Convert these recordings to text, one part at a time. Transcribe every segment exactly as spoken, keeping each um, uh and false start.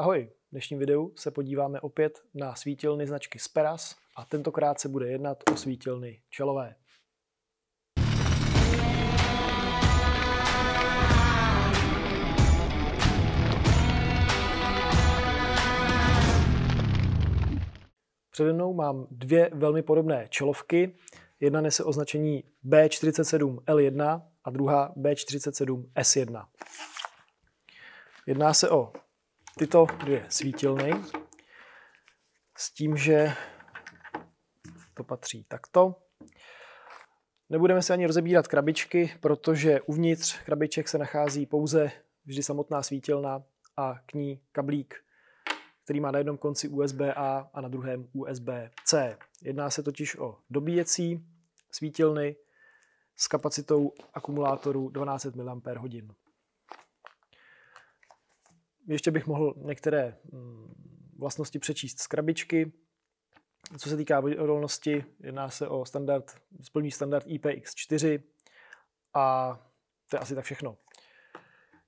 Ahoj, v dnešním videu se podíváme opět na svítilny značky Speras a tentokrát se bude jednat o svítilny čelové. Přede mnou mám dvě velmi podobné čelovky. Jedna nese označení B čtyřicet sedm L jedna a druhá B čtyřicet sedm S jedna. Jedná se o tyto dvě svítilny s tím, že to patří takto. Nebudeme se ani rozebírat krabičky, protože uvnitř krabiček se nachází pouze vždy samotná svítilna a k ní kablík, který má na jednom konci U S B A a na druhém U S B C. Jedná se totiž o dobíjecí svítilny s kapacitou akumulátoru dvanáct set miliampérhodin. Ještě bych mohl některé vlastnosti přečíst z krabičky. Co se týká odolnosti, jedná se o standard, splní standard I P X čtyři a to je asi tak všechno.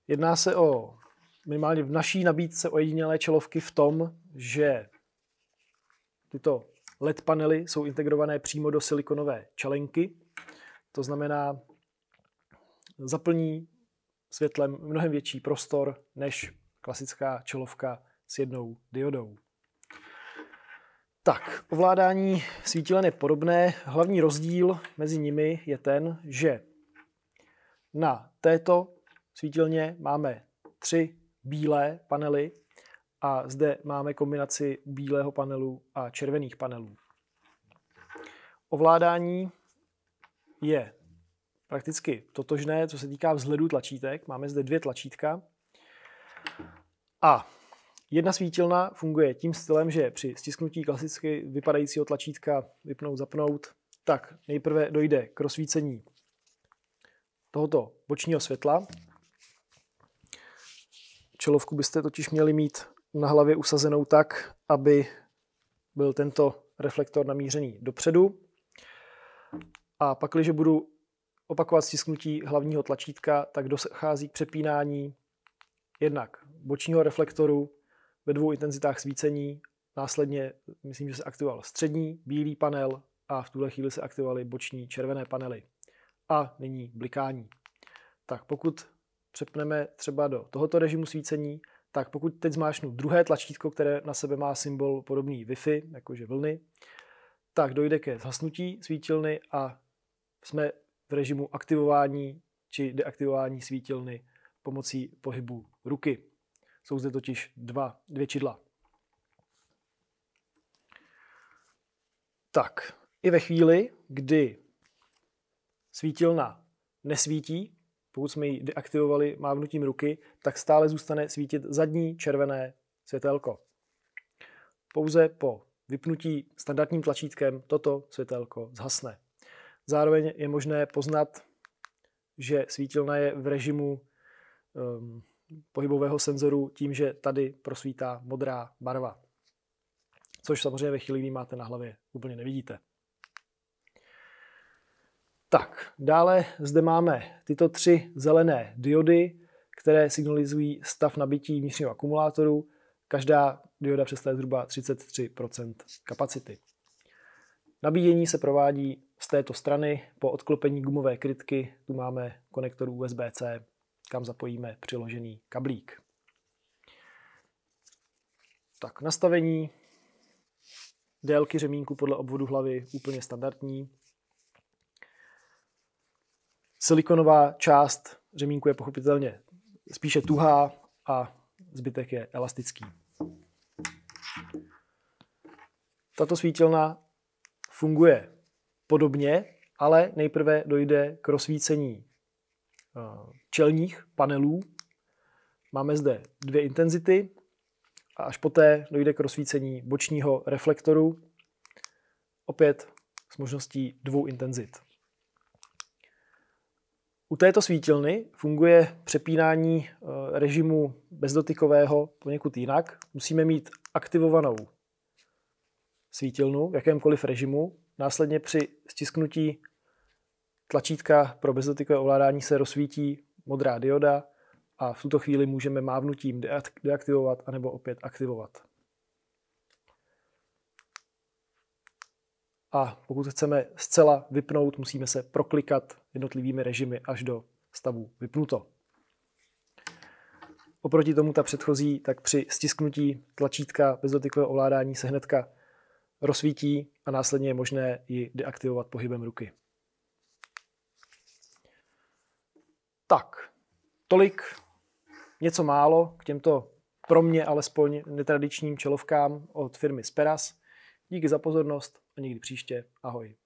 Jedná se o minimálně v naší nabídce ojedinělé čelovky v tom, že tyto L E D panely jsou integrované přímo do silikonové čelenky. To znamená, zaplní světlem mnohem větší prostor než klasická čelovka s jednou diodou. Tak, ovládání svítilen je podobné. Hlavní rozdíl mezi nimi je ten, že na této svítilně máme tři bílé panely a zde máme kombinaci bílého panelu a červených panelů. Ovládání je prakticky totožné, co se týká vzhledu tlačítek. Máme zde dvě tlačítka a jedna svítilna funguje tím stylem, že při stisknutí klasicky vypadajícího tlačítka vypnout, zapnout, tak nejprve dojde k rozsvícení tohoto bočního světla. Čelovku byste totiž měli mít na hlavě usazenou tak, aby byl tento reflektor namířený dopředu. A pak, když budu opakovat stisknutí hlavního tlačítka, tak dochází k přepínání jednak bočního reflektoru ve dvou intenzitách svícení. Následně, myslím, že se aktivoval střední bílý panel a v tuhle chvíli se aktivovaly boční červené panely. A nyní blikání. Tak pokud přepneme třeba do tohoto režimu svícení, tak pokud teď zmáčknu druhé tlačítko, které na sebe má symbol podobný Wi-Fi, jakože vlny, tak dojde ke zhasnutí svítilny a jsme v režimu aktivování či deaktivování svítilny pomocí pohybu ruky. Jsou zde totiž dva, dvě čidla. Tak, i ve chvíli, kdy svítilna nesvítí, pokud jsme ji deaktivovali mávnutím ruky, tak stále zůstane svítit zadní červené světelko. Pouze po vypnutí standardním tlačítkem toto světelko zhasne. Zároveň je možné poznat, že svítilna je v režimu um, pohybového senzoru tím, že tady prosvítá modrá barva. Což samozřejmě ve chvíli, kdy máte na hlavě, úplně nevidíte. Tak, dále zde máme tyto tři zelené diody, které signalizují stav nabití vnitřního akumulátoru. Každá dioda představuje zhruba třicet tři procent kapacity. Nabíjení se provádí z této strany. Po odklopení gumové krytky tu máme konektor U S B C, kam zapojíme přiložený kablík. Tak, nastavení délky řemínku podle obvodu hlavy úplně standardní. Silikonová část řemínku je pochopitelně spíše tuhá a zbytek je elastický. Tato svítilna funguje podobně, ale nejprve dojde k rozsvícení čelních panelů. Máme zde dvě intenzity a až poté dojde k rozsvícení bočního reflektoru, opět s možností dvou intenzit. U této svítilny funguje přepínání režimu bezdotykového poněkud jinak. Musíme mít aktivovanou svítilnu v jakémkoliv režimu. Následně při stisknutí tlačítka pro bezdotykové ovládání se rozsvítí modrá dioda a v tuto chvíli můžeme mávnutím deaktivovat anebo opět aktivovat. A pokud chceme zcela vypnout, musíme se proklikat jednotlivými režimy až do stavu vypnuto. Oproti tomu ta předchozí, tak při stisknutí tlačítka bezdotykového ovládání se hnedka rozsvítí a následně je možné ji deaktivovat pohybem ruky. Tak, tolik, něco málo k těmto pro mě alespoň netradičním čelovkám od firmy Speras. Díky za pozornost a někdy příště. Ahoj.